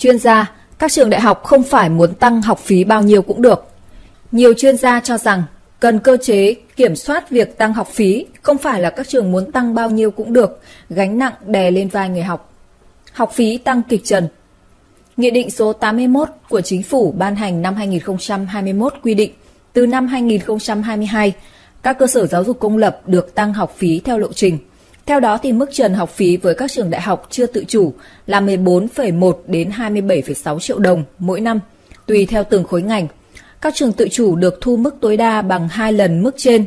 chuyên gia, các trường đại học không phải muốn tăng học phí bao nhiêu cũng được. Nhiều chuyên gia cho rằng cần cơ chế kiểm soát việc tăng học phí, không phải là các trường muốn tăng bao nhiêu cũng được, gánh nặng đè lên vai người học. Học phí tăng kịch trần. Nghị định số 81 của Chính phủ ban hành năm 2021 quy định, từ năm 2022, các cơ sở giáo dục công lập được tăng học phí theo lộ trình. Theo đó thì mức trần học phí với các trường đại học chưa tự chủ là 14,1 đến 27,6 triệu đồng mỗi năm, tùy theo từng khối ngành. Các trường tự chủ được thu mức tối đa bằng 2 lần mức trên,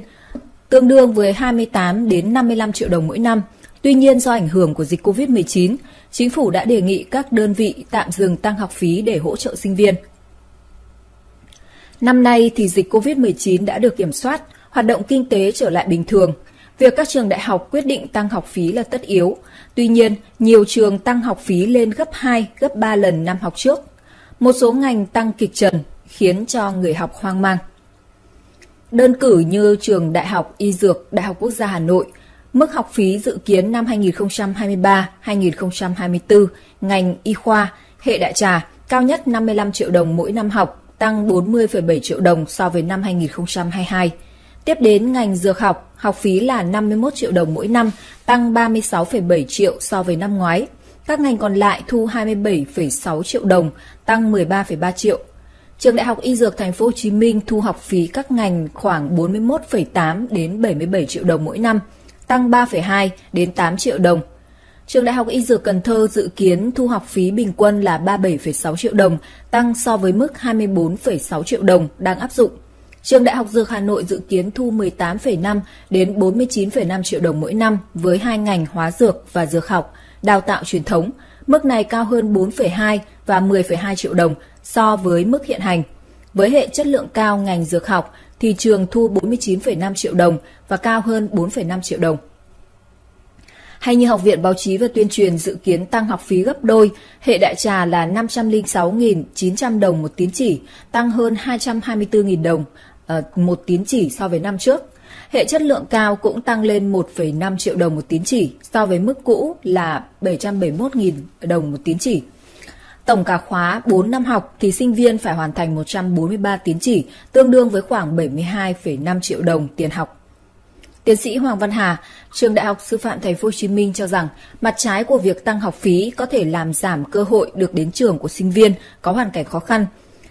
tương đương với 28 đến 55 triệu đồng mỗi năm. Tuy nhiên, do ảnh hưởng của dịch COVID-19, Chính phủ đã đề nghị các đơn vị tạm dừng tăng học phí để hỗ trợ sinh viên. Năm nay thì dịch COVID-19 đã được kiểm soát, hoạt động kinh tế trở lại bình thường. Việc các trường đại học quyết định tăng học phí là tất yếu. Tuy nhiên, nhiều trường tăng học phí lên gấp 2, gấp 3 lần năm học trước. Một số ngành tăng kịch trần, khiến cho người học hoang mang. Đơn cử như trường Đại học Y Dược, Đại học Quốc gia Hà Nội, mức học phí dự kiến năm 2023-2024, ngành y khoa, hệ đại trà, cao nhất 55 triệu đồng mỗi năm học, tăng 40,7 triệu đồng so với năm 2022. Tiếp đến ngành dược học, học phí là 51 triệu đồng mỗi năm, tăng 36,7 triệu so với năm ngoái. Các ngành còn lại thu 27,6 triệu đồng, tăng 13,3 triệu. Trường Đại học Y Dược Thành phố Hồ Chí Minh thu học phí các ngành khoảng 41,8 đến 77 triệu đồng mỗi năm, tăng 3,2 đến 8 triệu đồng. Trường Đại học Y Dược Cần Thơ dự kiến thu học phí bình quân là 37,6 triệu đồng, tăng so với mức 24,6 triệu đồng đang áp dụng. Trường Đại học Dược Hà Nội dự kiến thu 18,5 đến 49,5 triệu đồng mỗi năm với hai ngành hóa dược và dược học, đào tạo truyền thống. Mức này cao hơn 4,2 và 10,2 triệu đồng so với mức hiện hành. Với hệ chất lượng cao ngành dược học thì trường thu 49,5 triệu đồng và cao hơn 4,5 triệu đồng. Hay như Học viện Báo chí và Tuyên truyền dự kiến tăng học phí gấp đôi, hệ đại trà là 506.900 đồng một tín chỉ, tăng hơn 224.000 đồng một tín chỉ so với năm trước. Hệ chất lượng cao cũng tăng lên 1,5 triệu đồng một tín chỉ so với mức cũ là 771.000 đồng một tín chỉ. Tổng cả khóa 4 năm học thì sinh viên phải hoàn thành 143 tín chỉ, tương đương với khoảng 72,5 triệu đồng tiền học. Tiến sĩ Hoàng Văn Hà, Trường Đại học Sư phạm Thành phố Hồ Chí Minh cho rằng mặt trái của việc tăng học phí có thể làm giảm cơ hội được đến trường của sinh viên có hoàn cảnh khó khăn.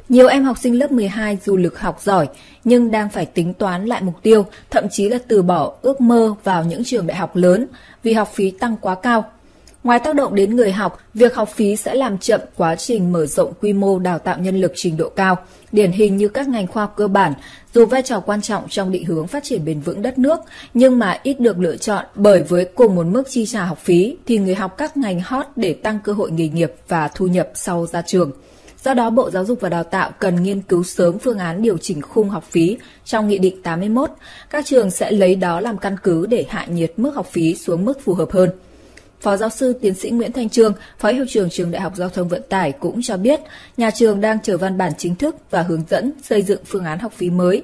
Nhiều em học sinh lớp 12 dù lực học giỏi nhưng đang phải tính toán lại mục tiêu, thậm chí là từ bỏ ước mơ vào những trường đại học lớn vì học phí tăng quá cao. Ngoài tác động đến người học, việc học phí sẽ làm chậm quá trình mở rộng quy mô đào tạo nhân lực trình độ cao, điển hình như các ngành khoa học cơ bản, dù vai trò quan trọng trong định hướng phát triển bền vững đất nước, nhưng mà ít được lựa chọn bởi với cùng một mức chi trả học phí thì người học các ngành hot để tăng cơ hội nghề nghiệp và thu nhập sau ra trường. Do đó, Bộ Giáo dục và Đào tạo cần nghiên cứu sớm phương án điều chỉnh khung học phí trong Nghị định 81. Các trường sẽ lấy đó làm căn cứ để hạ nhiệt mức học phí xuống mức phù hợp hơn. Phó giáo sư tiến sĩ Nguyễn Thanh Chương, Phó Hiệu trưởng Trường Đại học Giao thông Vận tải cũng cho biết, nhà trường đang chờ văn bản chính thức và hướng dẫn xây dựng phương án học phí mới.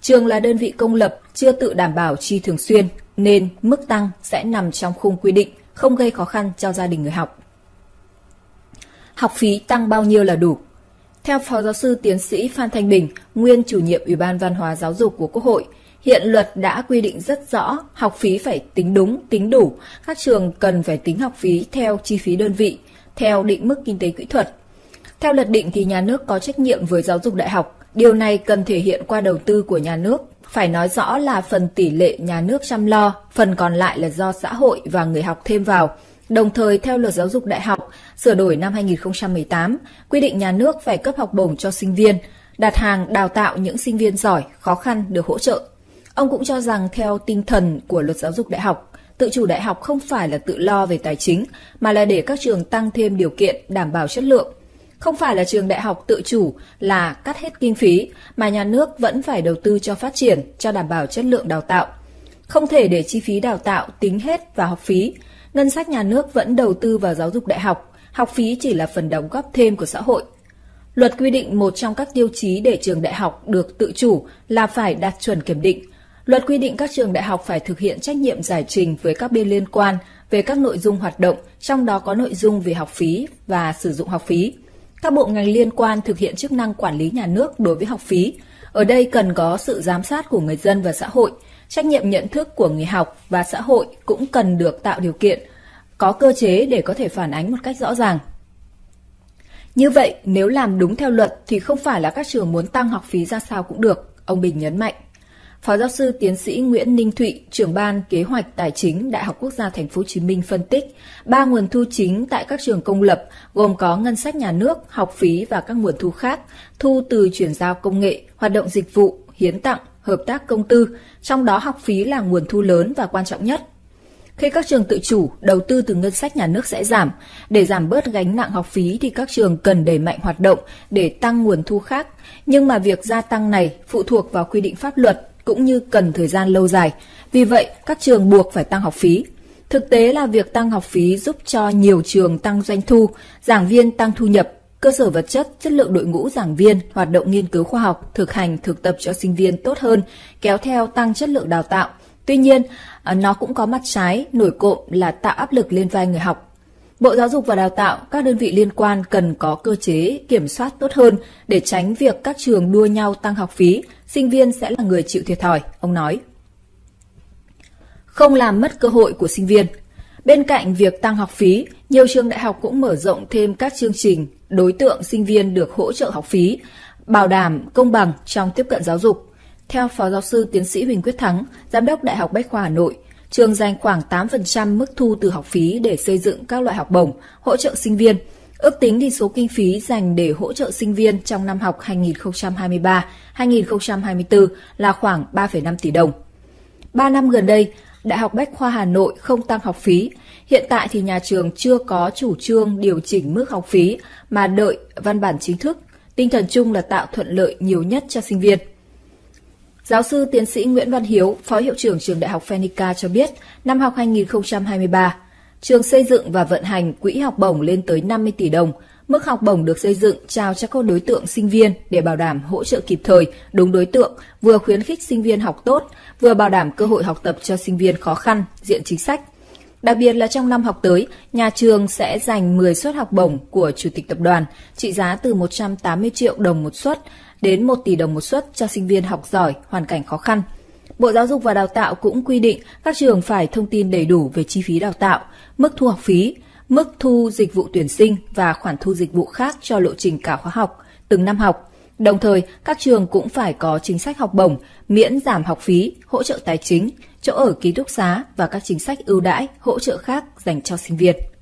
Trường là đơn vị công lập, chưa tự đảm bảo chi thường xuyên, nên mức tăng sẽ nằm trong khung quy định, không gây khó khăn cho gia đình người học. Học phí tăng bao nhiêu là đủ? Theo Phó giáo sư tiến sĩ Phan Thanh Bình, nguyên chủ nhiệm Ủy ban Văn hóa Giáo dục của Quốc hội, hiện luật đã quy định rất rõ học phí phải tính đúng, tính đủ. Các trường cần phải tính học phí theo chi phí đơn vị, theo định mức kinh tế kỹ thuật. Theo luật định thì nhà nước có trách nhiệm với giáo dục đại học. Điều này cần thể hiện qua đầu tư của nhà nước. Phải nói rõ là phần tỷ lệ nhà nước chăm lo, phần còn lại là do xã hội và người học thêm vào. Đồng thời, theo luật giáo dục đại học, sửa đổi năm 2018, quy định nhà nước phải cấp học bổng cho sinh viên, đặt hàng đào tạo những sinh viên giỏi, khó khăn được hỗ trợ. Ông cũng cho rằng theo tinh thần của luật giáo dục đại học, tự chủ đại học không phải là tự lo về tài chính, mà là để các trường tăng thêm điều kiện đảm bảo chất lượng. Không phải là trường đại học tự chủ là cắt hết kinh phí, mà nhà nước vẫn phải đầu tư cho phát triển, cho đảm bảo chất lượng đào tạo. Không thể để chi phí đào tạo tính hết vào học phí. Ngân sách nhà nước vẫn đầu tư vào giáo dục đại học, học phí chỉ là phần đóng góp thêm của xã hội. Luật quy định một trong các tiêu chí để trường đại học được tự chủ là phải đạt chuẩn kiểm định. Luật quy định các trường đại học phải thực hiện trách nhiệm giải trình với các bên liên quan về các nội dung hoạt động, trong đó có nội dung về học phí và sử dụng học phí. các bộ ngành liên quan thực hiện chức năng quản lý nhà nước đối với học phí. Ở đây cần có sự giám sát của người dân và xã hội, trách nhiệm nhận thức của người học và xã hội cũng cần được tạo điều kiện, có cơ chế để có thể phản ánh một cách rõ ràng. Như vậy, nếu làm đúng theo luật thì không phải là các trường muốn tăng học phí ra sao cũng được, ông Bình nhấn mạnh. Phó giáo sư tiến sĩ Nguyễn Ninh Thụy, trưởng ban kế hoạch tài chính Đại học Quốc gia Thành phố Hồ Chí Minh phân tích, 3 nguồn thu chính tại các trường công lập gồm có ngân sách nhà nước, học phí và các nguồn thu khác, thu từ chuyển giao công nghệ, hoạt động dịch vụ, hiến tặng, hợp tác công tư, trong đó học phí là nguồn thu lớn và quan trọng nhất. Khi các trường tự chủ, đầu tư từ ngân sách nhà nước sẽ giảm. Để giảm bớt gánh nặng học phí thì các trường cần đẩy mạnh hoạt động để tăng nguồn thu khác. Nhưng mà việc gia tăng này phụ thuộc vào quy định pháp luật cũng như cần thời gian lâu dài. Vì vậy, các trường buộc phải tăng học phí. Thực tế là việc tăng học phí giúp cho nhiều trường tăng doanh thu, giảng viên tăng thu nhập, cơ sở vật chất, chất lượng đội ngũ giảng viên, hoạt động nghiên cứu khoa học, thực hành, thực tập cho sinh viên tốt hơn, kéo theo tăng chất lượng đào tạo. Tuy nhiên, nó cũng có mặt trái, nổi cộm là tạo áp lực lên vai người học. Bộ Giáo dục và Đào tạo, các đơn vị liên quan cần có cơ chế kiểm soát tốt hơn để tránh việc các trường đua nhau tăng học phí, sinh viên sẽ là người chịu thiệt thòi, ông nói. Không làm mất cơ hội của sinh viên. Bên cạnh việc tăng học phí, nhiều trường đại học cũng mở rộng thêm các chương trình đối tượng sinh viên được hỗ trợ học phí, bảo đảm công bằng trong tiếp cận giáo dục. Theo Phó Giáo sư Tiến sĩ Huỳnh Quyết Thắng, Giám đốc Đại học Bách khoa Hà Nội, trường dành khoảng 8% mức thu từ học phí để xây dựng các loại học bổng, hỗ trợ sinh viên. Ước tính thì số kinh phí dành để hỗ trợ sinh viên trong năm học 2023-2024 là khoảng 3,5 tỷ đồng. 3 năm gần đây, Đại học Bách khoa Hà Nội không tăng học phí. Hiện tại thì nhà trường chưa có chủ trương điều chỉnh mức học phí mà đợi văn bản chính thức. Tinh thần chung là tạo thuận lợi nhiều nhất cho sinh viên. Giáo sư tiến sĩ Nguyễn Văn Hiếu, Phó Hiệu trưởng Trường Đại học Phenica cho biết, năm học 2023, trường xây dựng và vận hành quỹ học bổng lên tới 50 tỷ đồng. Mức học bổng được xây dựng trao cho các đối tượng sinh viên để bảo đảm hỗ trợ kịp thời, đúng đối tượng, vừa khuyến khích sinh viên học tốt, vừa bảo đảm cơ hội học tập cho sinh viên khó khăn, diện chính sách. Đặc biệt là trong năm học tới, nhà trường sẽ dành 10 suất học bổng của Chủ tịch Tập đoàn, trị giá từ 180 triệu đồng một suất đến 1 tỷ đồng một suất cho sinh viên học giỏi, hoàn cảnh khó khăn. Bộ Giáo dục và Đào tạo cũng quy định các trường phải thông tin đầy đủ về chi phí đào tạo, mức thu học phí, mức thu dịch vụ tuyển sinh và khoản thu dịch vụ khác cho lộ trình cả khóa học, từng năm học. Đồng thời, các trường cũng phải có chính sách học bổng, miễn giảm học phí, hỗ trợ tài chính, chỗ ở ký túc xá và các chính sách ưu đãi, hỗ trợ khác dành cho sinh viên.